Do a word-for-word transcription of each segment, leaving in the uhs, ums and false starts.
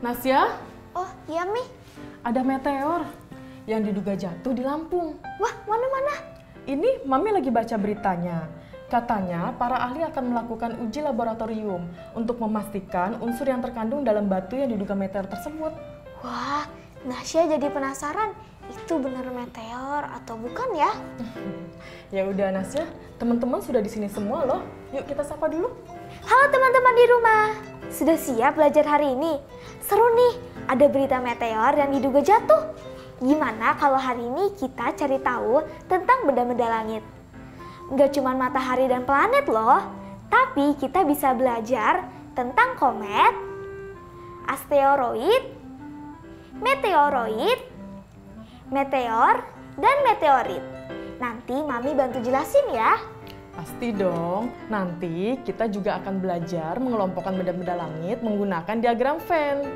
Nasya? Oh, iya, Mi. Ada meteor yang diduga jatuh di Lampung. Wah, mana-mana? Ini Mami lagi baca beritanya. Katanya, para ahli akan melakukan uji laboratorium untuk memastikan unsur yang terkandung dalam batu yang diduga meteor tersebut. Wah, Nasya jadi penasaran. Itu benar meteor atau bukan ya? Ya udah, Nasya. Teman-teman sudah di sini semua loh. Yuk kita sapa dulu. Halo teman-teman di rumah. Sudah siap belajar hari ini? Seru nih, ada berita meteor yang diduga jatuh. Gimana kalau hari ini kita cari tahu tentang benda-benda langit? Nggak cuma matahari dan planet loh, tapi kita bisa belajar tentang komet, asteroid, meteoroid, meteor, dan meteorit. Nanti Mami bantu jelasin ya. Pasti dong, nanti kita juga akan belajar mengelompokkan benda-benda langit menggunakan diagram Venn.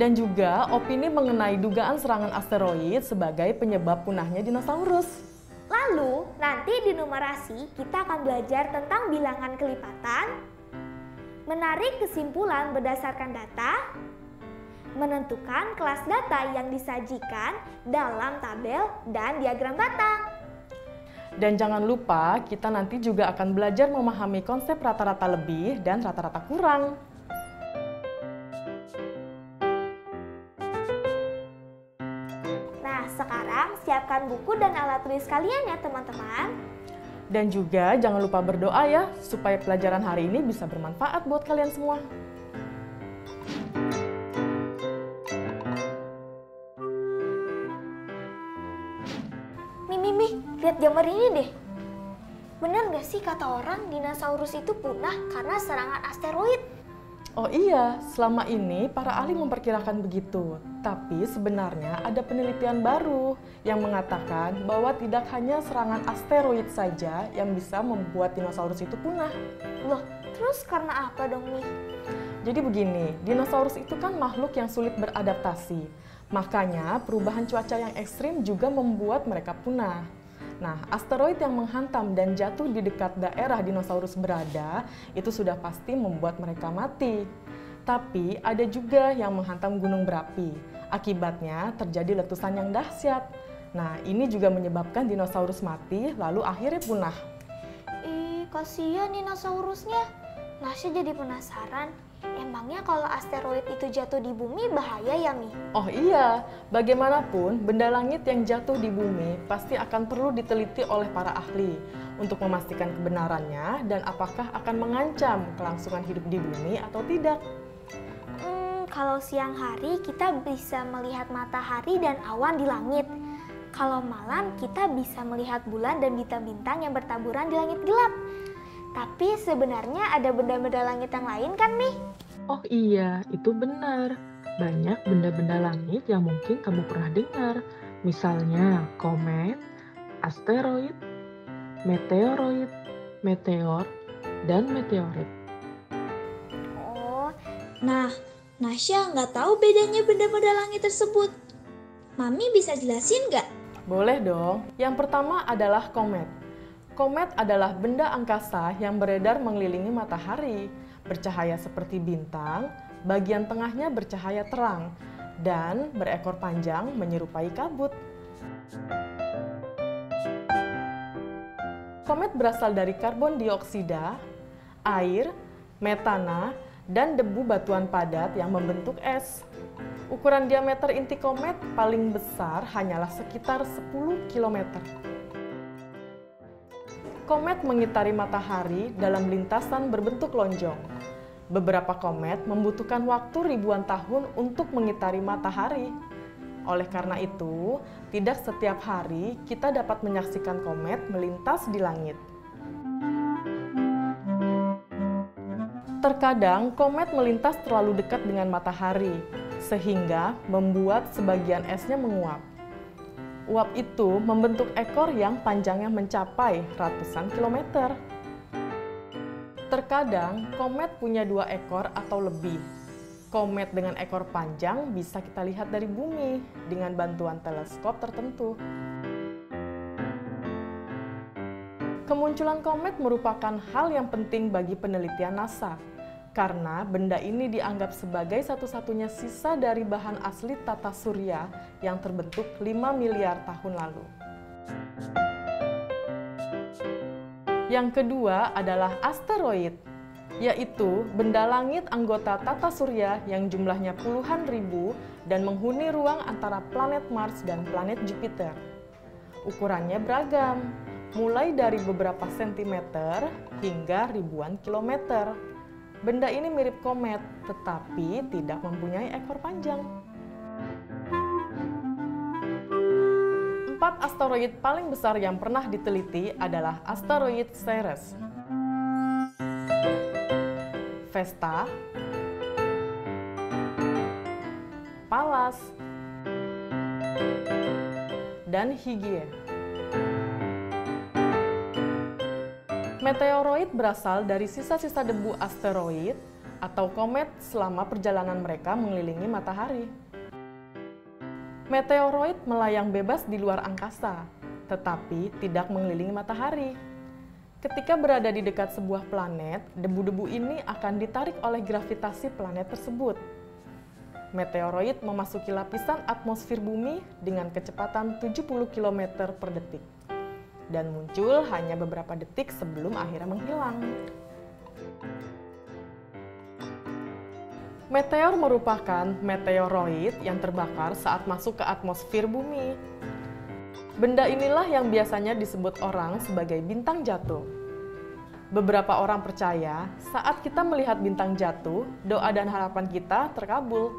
Dan juga opini mengenai dugaan serangan asteroid sebagai penyebab punahnya dinosaurus. Lalu, nanti di numerasi kita akan belajar tentang bilangan kelipatan, menarik kesimpulan berdasarkan data, menentukan kelas data yang disajikan dalam tabel dan diagram batang. Dan jangan lupa, kita nanti juga akan belajar memahami konsep rata-rata lebih dan rata-rata kurang. Nah, sekarang siapkan buku dan alat tulis kalian ya, teman-teman. Dan juga jangan lupa berdoa ya, supaya pelajaran hari ini bisa bermanfaat buat kalian semua. Lihat gambar ini deh. Bener gak sih kata orang dinosaurus itu punah karena serangan asteroid? Oh iya, selama ini para ahli memperkirakan begitu. Tapi sebenarnya ada penelitian baru yang mengatakan bahwa tidak hanya serangan asteroid saja yang bisa membuat dinosaurus itu punah. Loh, terus karena apa dong, Mi? Jadi begini, dinosaurus itu kan makhluk yang sulit beradaptasi. Makanya perubahan cuaca yang ekstrim juga membuat mereka punah. Nah, asteroid yang menghantam dan jatuh di dekat daerah dinosaurus berada itu sudah pasti membuat mereka mati. Tapi ada juga yang menghantam gunung berapi. Akibatnya terjadi letusan yang dahsyat. Nah, ini juga menyebabkan dinosaurus mati lalu akhirnya punah. Ih, kasihan dinosaurusnya. Nasya jadi penasaran, emangnya kalau asteroid itu jatuh di bumi bahaya ya, Mi? Oh iya, bagaimanapun benda langit yang jatuh di bumi pasti akan perlu diteliti oleh para ahli untuk memastikan kebenarannya dan apakah akan mengancam kelangsungan hidup di bumi atau tidak. Hmm, kalau siang hari kita bisa melihat matahari dan awan di langit. Kalau malam kita bisa melihat bulan dan bintang-bintang yang bertaburan di langit gelap. Tapi sebenarnya ada benda-benda langit yang lain kan, Mi? Oh iya, itu benar. Banyak benda-benda langit yang mungkin kamu pernah dengar. Misalnya komet, asteroid, meteoroid, meteor, dan meteorit. Oh, nah Nasya nggak tahu bedanya benda-benda langit tersebut. Mami bisa jelasin nggak? Boleh dong. Yang pertama adalah komet. Komet adalah benda angkasa yang beredar mengelilingi matahari, bercahaya seperti bintang, bagian tengahnya bercahaya terang, dan berekor panjang menyerupai kabut. Komet berasal dari karbon dioksida, air, metana, dan debu batuan padat yang membentuk es. Ukuran diameter inti komet paling besar hanyalah sekitar sepuluh kilometer. Komet mengitari matahari dalam lintasan berbentuk lonjong. Beberapa komet membutuhkan waktu ribuan tahun untuk mengitari matahari. Oleh karena itu, tidak setiap hari kita dapat menyaksikan komet melintas di langit. Terkadang komet melintas terlalu dekat dengan matahari, sehingga membuat sebagian esnya menguap. Uap itu membentuk ekor yang panjangnya mencapai ratusan kilometer. Terkadang komet punya dua ekor atau lebih. Komet dengan ekor panjang bisa kita lihat dari bumi dengan bantuan teleskop tertentu. Kemunculan komet merupakan hal yang penting bagi penelitian NASA. Karena benda ini dianggap sebagai satu-satunya sisa dari bahan asli tata surya yang terbentuk lima miliar tahun lalu. Yang kedua adalah asteroid, yaitu benda langit anggota tata surya yang jumlahnya puluhan ribu dan menghuni ruang antara planet Mars dan planet Jupiter. Ukurannya beragam, mulai dari beberapa sentimeter hingga ribuan kilometer. Benda ini mirip komet, tetapi tidak mempunyai ekor panjang. Empat asteroid paling besar yang pernah diteliti adalah asteroid Ceres, Vesta, Pallas, dan Hygieia. Meteoroid berasal dari sisa-sisa debu asteroid atau komet selama perjalanan mereka mengelilingi matahari. Meteoroid melayang bebas di luar angkasa, tetapi tidak mengelilingi matahari. Ketika berada di dekat sebuah planet, debu-debu ini akan ditarik oleh gravitasi planet tersebut. Meteoroid memasuki lapisan atmosfer bumi dengan kecepatan tujuh puluh kilometer per detik. Dan muncul hanya beberapa detik sebelum akhirnya menghilang. Meteor merupakan meteoroid yang terbakar saat masuk ke atmosfer bumi. Benda inilah yang biasanya disebut orang sebagai bintang jatuh. Beberapa orang percaya saat kita melihat bintang jatuh, doa dan harapan kita terkabul.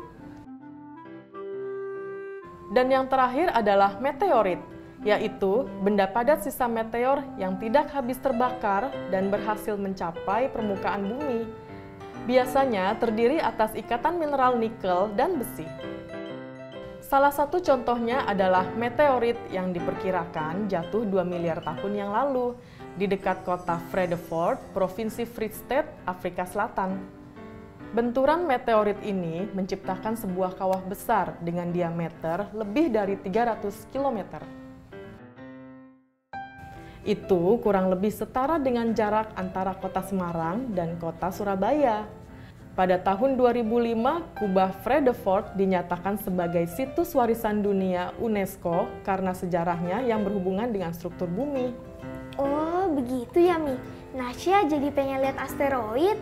Dan yang terakhir adalah meteorit, yaitu benda padat sisa meteor yang tidak habis terbakar dan berhasil mencapai permukaan bumi. Biasanya terdiri atas ikatan mineral nikel dan besi. Salah satu contohnya adalah meteorit yang diperkirakan jatuh dua miliar tahun yang lalu di dekat kota Vredefort, Provinsi Free State, Afrika Selatan. Benturan meteorit ini menciptakan sebuah kawah besar dengan diameter lebih dari tiga ratus kilometer. Itu kurang lebih setara dengan jarak antara kota Semarang dan kota Surabaya. Pada tahun dua ribu lima, kubah Vredefort dinyatakan sebagai situs warisan dunia UNESCO karena sejarahnya yang berhubungan dengan struktur bumi. Oh, begitu ya, Mi. Nasya jadi pengen lihat asteroid.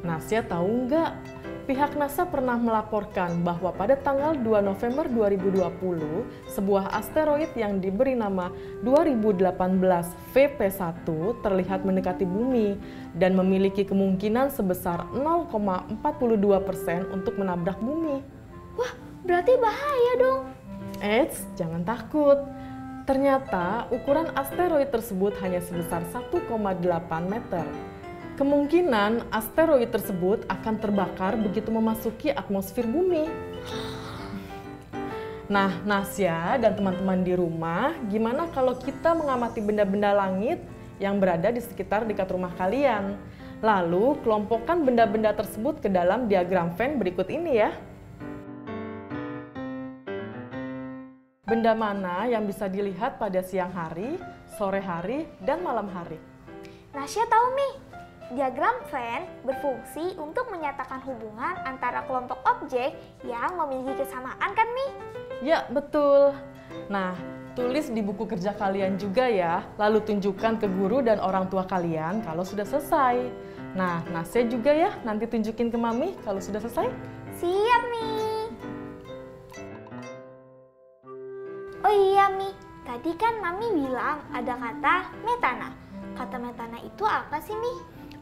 Nasya tahu nggak? Pihak NASA pernah melaporkan bahwa pada tanggal dua November dua ribu dua puluh, sebuah asteroid yang diberi nama dua ribu delapan belas V P satu terlihat mendekati bumi dan memiliki kemungkinan sebesar nol koma empat dua persen untuk menabrak bumi. Wah, berarti bahaya dong. Eits, jangan takut. Ternyata ukuran asteroid tersebut hanya sebesar satu koma delapan meter. Kemungkinan asteroid tersebut akan terbakar begitu memasuki atmosfer bumi. Nah, Nasya dan teman-teman di rumah, gimana kalau kita mengamati benda-benda langit yang berada di sekitar dekat rumah kalian? Lalu, kelompokkan benda-benda tersebut ke dalam diagram Venn berikut ini ya. Benda mana yang bisa dilihat pada siang hari, sore hari, dan malam hari? Nasya tahu, Mi. Diagram Venn berfungsi untuk menyatakan hubungan antara kelompok objek yang memiliki kesamaan kan, Mi? Ya, betul. Nah, tulis di buku kerja kalian juga ya, lalu tunjukkan ke guru dan orang tua kalian kalau sudah selesai. Nah, Nasya juga ya, nanti tunjukin ke Mami kalau sudah selesai. Siap, Mi. Oh iya, Mi. Tadi kan Mami bilang ada kata metana. Kata metana itu apa sih, Mi?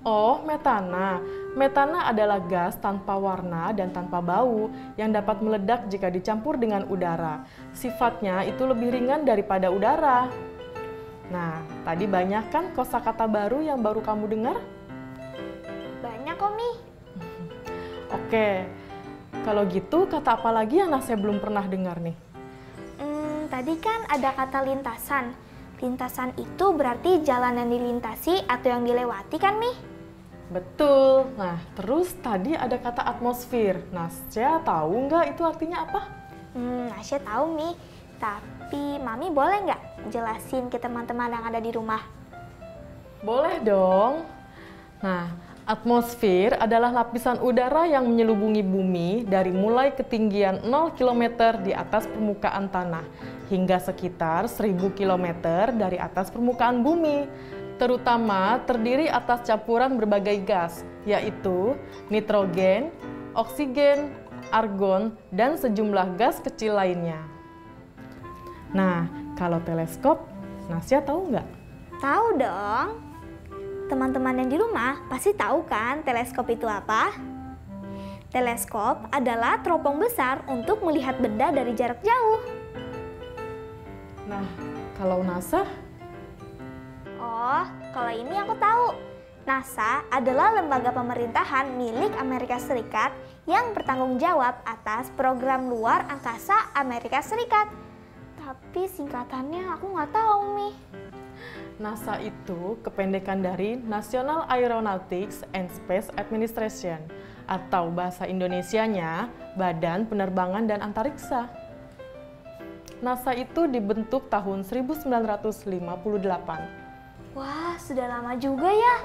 Oh, metana. Metana adalah gas tanpa warna dan tanpa bau yang dapat meledak jika dicampur dengan udara. Sifatnya itu lebih ringan daripada udara. Nah, tadi banyak kan kosakata baru yang baru kamu dengar? Banyak kok, Mi. Oke, kalau gitu kata apa lagi yang Nasya belum pernah dengar nih? Hmm, tadi kan ada kata lintasan. Lintasan itu berarti jalan yang dilintasi atau yang dilewati kan, Mi? Betul. Nah, terus tadi ada kata atmosfer. Nasya tahu nggak itu artinya apa? Hmm, Nasya tahu, Mi. Tapi Mami boleh nggak jelasin ke teman-teman yang ada di rumah? Boleh dong. Nah, atmosfer adalah lapisan udara yang menyelubungi bumi dari mulai ketinggian nol kilometer di atas permukaan tanah hingga sekitar seribu kilometer dari atas permukaan bumi. Terutama terdiri atas campuran berbagai gas, yaitu nitrogen, oksigen, argon, dan sejumlah gas kecil lainnya. Nah, kalau teleskop, Nasya tahu nggak? Tahu dong. Teman-teman yang di rumah pasti tahu kan teleskop itu apa? Teleskop adalah teropong besar untuk melihat benda dari jarak jauh. Nah, kalau NASA? Oh, kalau ini aku tahu. NASA adalah lembaga pemerintahan milik Amerika Serikat yang bertanggung jawab atas program luar angkasa Amerika Serikat. Tapi singkatannya aku nggak tahu, Mi. NASA itu kependekan dari National Aeronautics and Space Administration atau bahasa Indonesianya Badan Penerbangan dan Antariksa. NASA itu dibentuk tahun seribu sembilan ratus lima puluh delapan. Wah, sudah lama juga ya.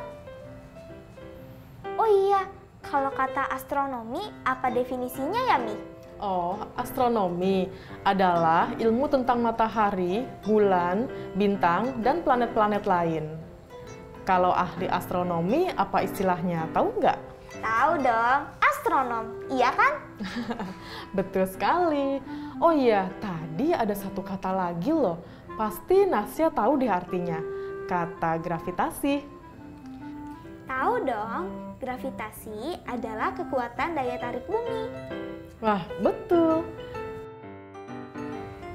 Oh iya, kalau kata astronomi apa definisinya ya, Mi? Oh, astronomi adalah ilmu tentang matahari, bulan, bintang, dan planet-planet lain. Kalau ahli astronomi, apa istilahnya? Tahu nggak? Tahu dong, astronom, iya kan? Betul sekali. Oh iya, tadi ada satu kata lagi loh. Pasti Nasya tahu deh artinya. Kata gravitasi. Tahu dong, gravitasi adalah kekuatan daya tarik bumi. Wah, betul.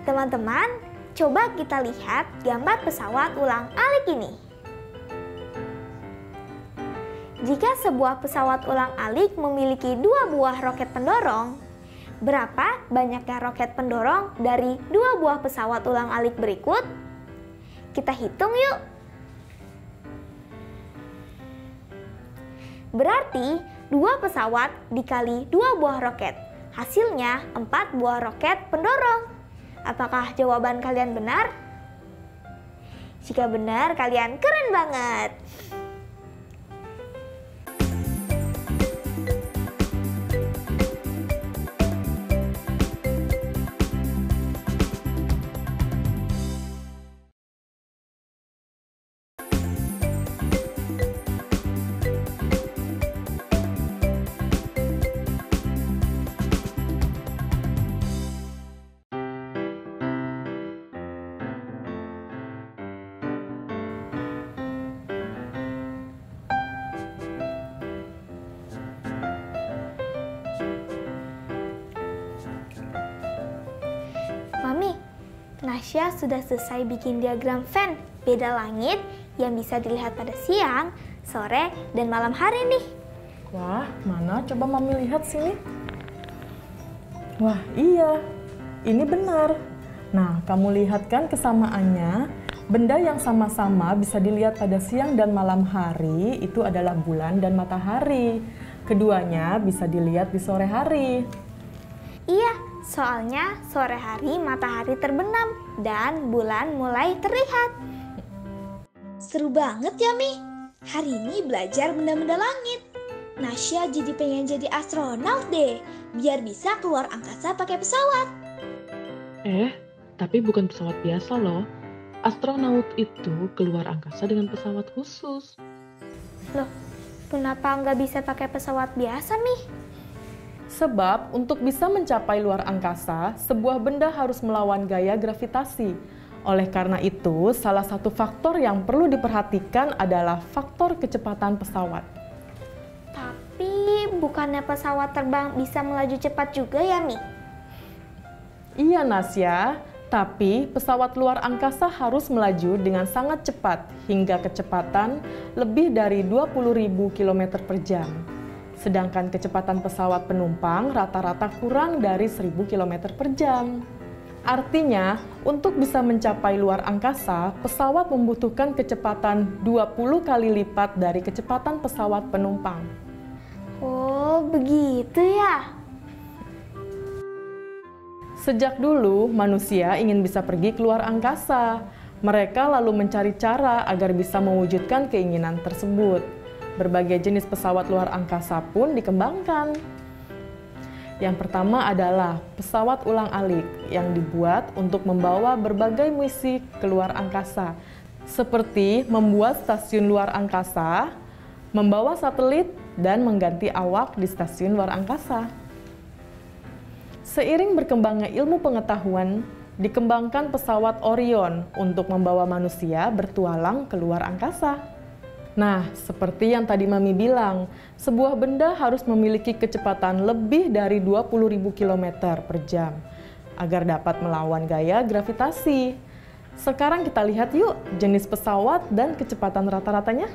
Teman-teman, coba kita lihat gambar pesawat ulang alik ini. Jika sebuah pesawat ulang alik memiliki dua buah roket pendorong, berapa banyaknya roket pendorong dari dua buah pesawat ulang alik berikut? Kita hitung yuk. Berarti dua pesawat dikali dua buah roket. Hasilnya empat buah roket pendorong. Apakah jawaban kalian benar? Jika benar, kalian keren banget. Nasya sudah selesai bikin diagram Venn beda langit yang bisa dilihat pada siang, sore, dan malam hari nih. Wah, mana? Coba Mami lihat sini. Wah, iya. Ini benar. Nah, kamu lihat kan kesamaannya? Benda yang sama-sama bisa dilihat pada siang dan malam hari itu adalah bulan dan matahari. Keduanya bisa dilihat di sore hari. Iya. Soalnya sore hari matahari terbenam dan bulan mulai terlihat. Seru banget ya, Mi. Hari ini belajar benda-benda langit. Nasya jadi pengen jadi astronaut deh, biar bisa keluar angkasa pakai pesawat. Eh, tapi bukan pesawat biasa loh. Astronaut itu keluar angkasa dengan pesawat khusus. Loh, Kenapa nggak bisa pakai pesawat biasa, Mi? Sebab untuk bisa mencapai luar angkasa, sebuah benda harus melawan gaya gravitasi. Oleh karena itu, salah satu faktor yang perlu diperhatikan adalah faktor kecepatan pesawat. Tapi bukannya pesawat terbang bisa melaju cepat juga ya, Mi? Iya, Nasya. Tapi pesawat luar angkasa harus melaju dengan sangat cepat hingga kecepatan lebih dari dua puluh ribu kilometer per jam. Sedangkan kecepatan pesawat penumpang rata-rata kurang dari seribu kilometer per jam. Artinya, untuk bisa mencapai luar angkasa, pesawat membutuhkan kecepatan dua puluh kali lipat dari kecepatan pesawat penumpang. Oh, begitu ya? Sejak dulu, manusia ingin bisa pergi ke luar angkasa. Mereka lalu mencari cara agar bisa mewujudkan keinginan tersebut. Berbagai jenis pesawat luar angkasa pun dikembangkan. Yang pertama adalah pesawat ulang-alik yang dibuat untuk membawa berbagai misi ke luar angkasa, seperti membuat stasiun luar angkasa, membawa satelit, dan mengganti awak di stasiun luar angkasa. Seiring berkembangnya ilmu pengetahuan, dikembangkan pesawat Orion untuk membawa manusia bertualang ke luar angkasa. Nah, seperti yang tadi Mami bilang, sebuah benda harus memiliki kecepatan lebih dari dua puluh ribu kilometer per jam agar dapat melawan gaya gravitasi. Sekarang kita lihat yuk jenis pesawat dan kecepatan rata-ratanya.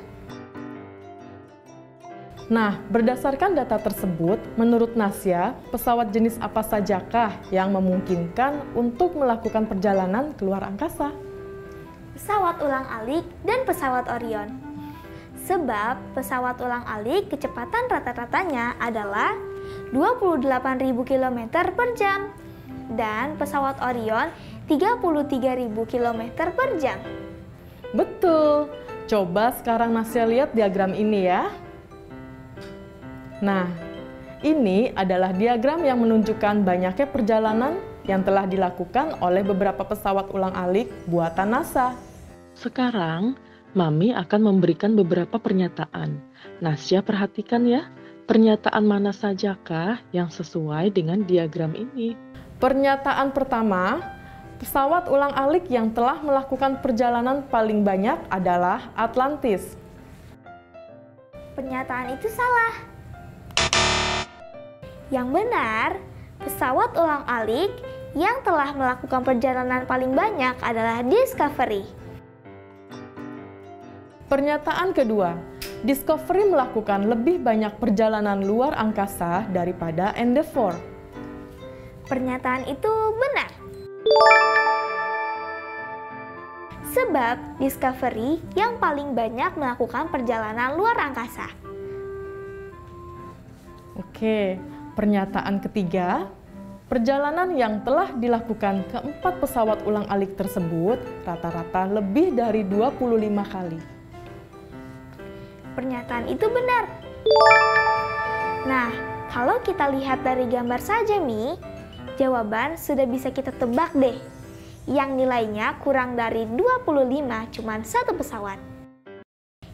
Nah, berdasarkan data tersebut, menurut Nasya, pesawat jenis apa sajakah yang memungkinkan untuk melakukan perjalanan ke luar angkasa? Pesawat ulang-alik dan pesawat Orion. Sebab pesawat ulang-alik kecepatan rata-ratanya adalah dua puluh delapan ribu kilometer per jam dan pesawat Orion tiga puluh tiga ribu kilometer per jam. Betul. Coba sekarang Nasya lihat diagram ini ya. Nah, ini adalah diagram yang menunjukkan banyaknya perjalanan yang telah dilakukan oleh beberapa pesawat ulang-alik buatan NASA. Sekarang, Mami akan memberikan beberapa pernyataan. Nasya perhatikan ya, pernyataan mana sajakah yang sesuai dengan diagram ini? Pernyataan pertama, pesawat ulang-alik yang telah melakukan perjalanan paling banyak adalah Atlantis. Pernyataan itu salah. Yang benar, pesawat ulang-alik yang telah melakukan perjalanan paling banyak adalah Discovery. Pernyataan kedua, Discovery melakukan lebih banyak perjalanan luar angkasa daripada Endeavour. Pernyataan itu benar. Sebab Discovery yang paling banyak melakukan perjalanan luar angkasa. Oke. Pernyataan ketiga, perjalanan yang telah dilakukan keempat pesawat ulang-alik tersebut rata-rata lebih dari dua puluh lima kali. Pernyataan itu benar. Nah, kalau kita lihat dari gambar saja, Mi, jawaban sudah bisa kita tebak deh. Yang nilainya kurang dari dua puluh lima cuman satu pesawat.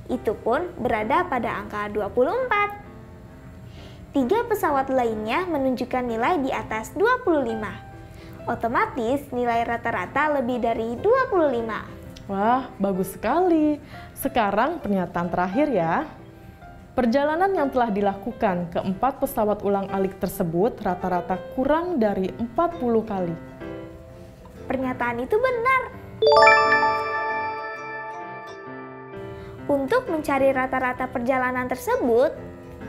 Itu pun berada pada angka dua puluh empat. Tiga pesawat lainnya menunjukkan nilai di atas dua puluh lima. Otomatis nilai rata-rata lebih dari dua puluh lima. Wah, bagus sekali. Sekarang pernyataan terakhir ya. Perjalanan yang telah dilakukan keempat pesawat ulang-alik tersebut rata-rata kurang dari empat puluh kali. Pernyataan itu benar. Untuk mencari rata-rata perjalanan tersebut,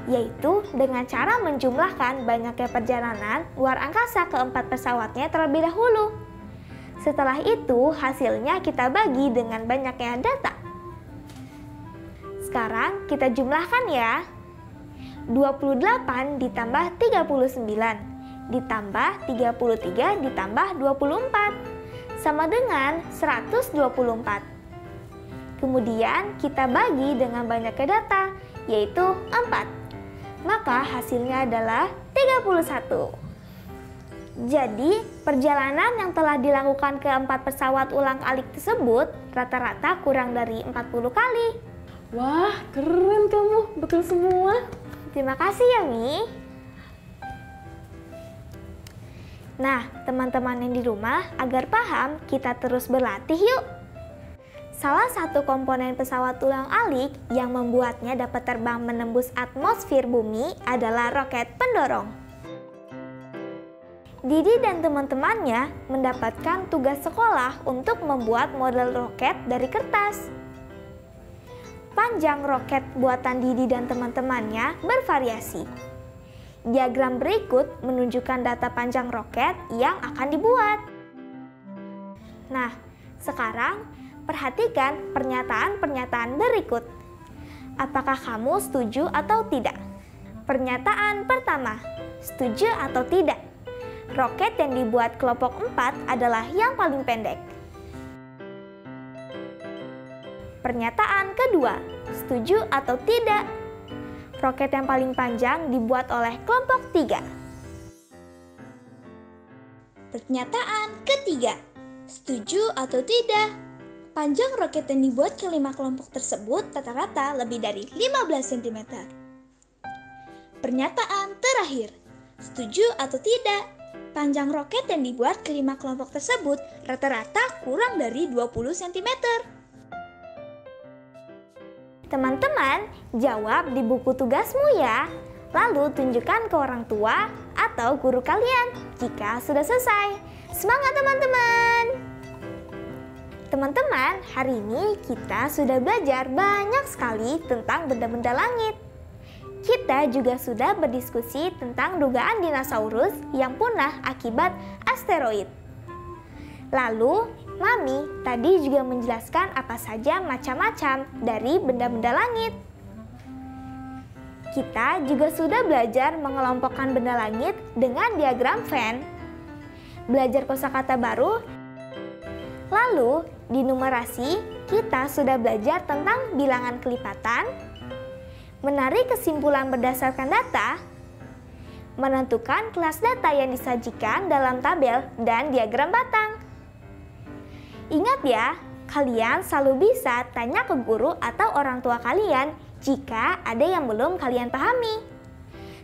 yaitu dengan cara menjumlahkan banyaknya perjalanan luar angkasa keempat pesawatnya terlebih dahulu. Setelah itu, hasilnya kita bagi dengan banyaknya data. Sekarang kita jumlahkan ya. dua puluh delapan ditambah tiga puluh sembilan, ditambah tiga puluh tiga, ditambah dua puluh empat, sama dengan seratus dua puluh empat. Kemudian kita bagi dengan banyaknya data, yaitu empat. Maka hasilnya adalah tiga puluh satu. Jadi, perjalanan yang telah dilakukan keempat pesawat ulang-alik tersebut rata-rata kurang dari empat puluh kali. Wah, keren kamu. Betul semua. Terima kasih ya, Mi. Nah, teman-teman yang di rumah, agar paham, kita terus berlatih yuk. Salah satu komponen pesawat ulang-alik yang membuatnya dapat terbang menembus atmosfer bumi adalah roket pendorong. Didi dan teman-temannya mendapatkan tugas sekolah untuk membuat model roket dari kertas. Panjang roket buatan Didi dan teman-temannya bervariasi. Diagram berikut menunjukkan data panjang roket yang akan dibuat. Nah, sekarang perhatikan pernyataan-pernyataan berikut. Apakah kamu setuju atau tidak? Pernyataan pertama, setuju atau tidak? Roket yang dibuat kelompok empat adalah yang paling pendek. Pernyataan kedua, setuju atau tidak? Roket yang paling panjang dibuat oleh kelompok tiga. Pernyataan ketiga, setuju atau tidak? Panjang roket yang dibuat kelima kelompok tersebut rata-rata lebih dari lima belas sentimeter. Pernyataan terakhir, setuju atau tidak? Panjang roket yang dibuat kelima kelompok tersebut rata-rata kurang dari dua puluh sentimeter. Teman-teman, jawab di buku tugasmu ya. Lalu tunjukkan ke orang tua atau guru kalian jika sudah selesai. Semangat teman-teman! Teman-teman, hari ini kita sudah belajar banyak sekali tentang benda-benda langit. Kita juga sudah berdiskusi tentang dugaan dinosaurus yang punah akibat asteroid. Lalu, Mami tadi juga menjelaskan apa saja macam-macam dari benda-benda langit. Kita juga sudah belajar mengelompokkan benda langit dengan diagram Venn. Belajar kosakata baru. Lalu, di numerasi, kita sudah belajar tentang bilangan kelipatan, menarik kesimpulan berdasarkan data, menentukan kelas data yang disajikan dalam tabel dan diagram batang. Ingat ya, kalian selalu bisa tanya ke guru atau orang tua kalian jika ada yang belum kalian pahami.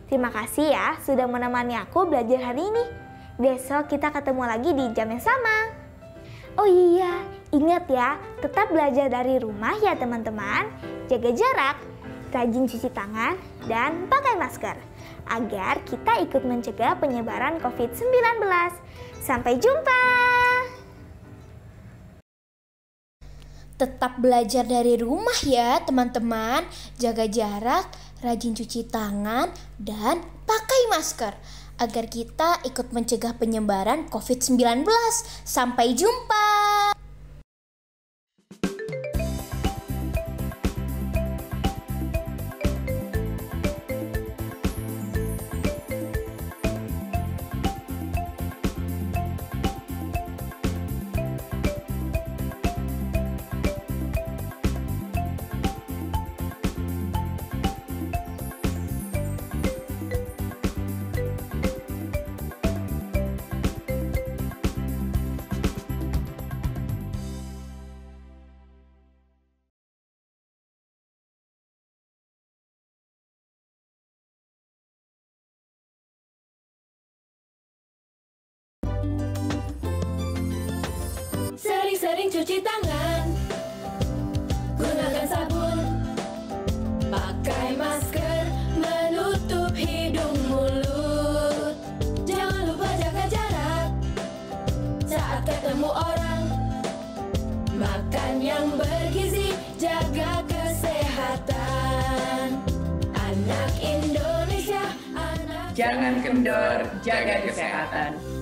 Terima kasih ya sudah menemani aku belajar hari ini. Besok kita ketemu lagi di jam yang sama. Oh iya, ingat ya, tetap belajar dari rumah ya teman-teman. Jaga jarak, rajin cuci tangan, dan pakai masker. Agar kita ikut mencegah penyebaran COVID sembilan belas. Sampai jumpa! Tetap belajar dari rumah ya teman-teman. Jaga jarak, rajin cuci tangan, dan pakai masker. Agar kita ikut mencegah penyebaran COVID sembilan belas. Sampai jumpa! Sering cuci tangan, gunakan sabun, pakai masker, menutup hidung mulut. Jangan lupa jaga jarak saat ketemu orang. Makan yang bergizi, jaga kesehatan. Anak Indonesia, anak Jangan kendor, jaga kesehatan.